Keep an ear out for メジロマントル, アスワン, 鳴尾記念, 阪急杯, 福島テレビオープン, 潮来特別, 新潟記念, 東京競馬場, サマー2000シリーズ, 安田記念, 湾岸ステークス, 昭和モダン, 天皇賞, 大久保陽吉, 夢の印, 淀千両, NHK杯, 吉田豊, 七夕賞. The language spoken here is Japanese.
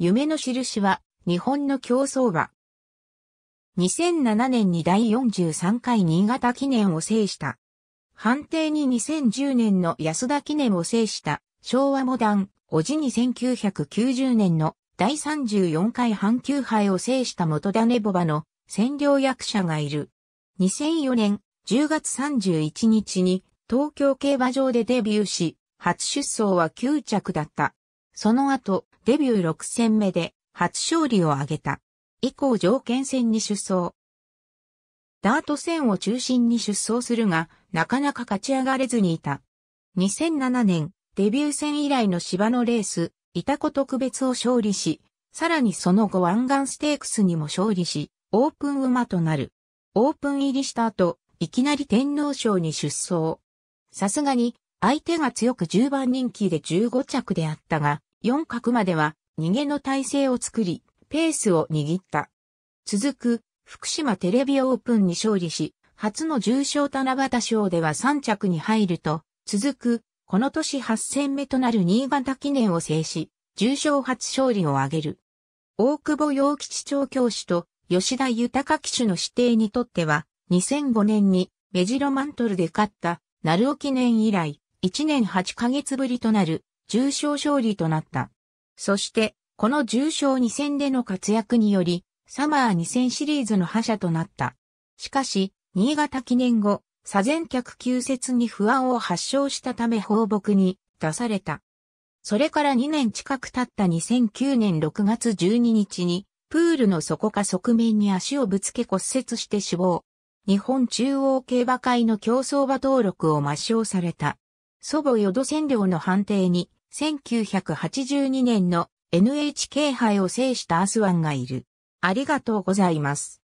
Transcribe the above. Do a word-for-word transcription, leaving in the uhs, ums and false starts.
夢の印は日本の競走馬。にせんななねんにだいよんじゅうさんかい新潟記念を制した。判定ににせんじゅうねんの安田記念を制した昭和モダン、おじにせんきゅうひゃくきゅうじゅうねんのだいさんじゅうよんかい阪急杯を制した元種牡馬の専領役者がいる。にせんよねんじゅうがつさんじゅういちにちに東京競馬場でデビューし、初出走はきゅうちゃくだった。その後、デビューろくせんめで初勝利を挙げた。以降条件戦に出走。ダート戦を中心に出走するが、なかなか勝ち上がれずにいた。にせんななねん、デビュー戦以来の芝のレース、潮来特別を勝利し、さらにその後湾岸ステークスにも勝利し、オープン馬となる。オープン入りした後、いきなり天皇賞に出走。さすがに、相手が強くじゅうばんにんきでじゅうごちゃくであったが、よんかくまでは逃げの体勢を作り、ペースを握った。続く、福島テレビオープンに勝利し、初の重賞七夕賞ではさんちゃくに入ると、続く、この年はっせんめとなる新潟記念を制し、重賞初勝利を挙げる。大久保陽吉調教師と吉田豊騎手の指定にとっては、にせんごねんにメジロマントルで勝った、鳴尾記念以来、いちねんはちかげつぶりとなる重賞勝利となった。そして、この重賞にせんでの活躍により、サマーにせんシリーズの覇者となった。しかし、新潟記念後、左前脚臼折に不安を発症したため放牧に出された。それからにねん近く経ったにせんきゅうねんろくがつじゅうににちに、プールの底か側面に足をぶつけ骨折して死亡。日本中央競馬会の競走馬登録を抹消された。祖母淀千両の判定に、せんきゅうひゃくはちじゅうにねんのエヌエイチケー杯を制したアスワンがいる。ありがとうございます。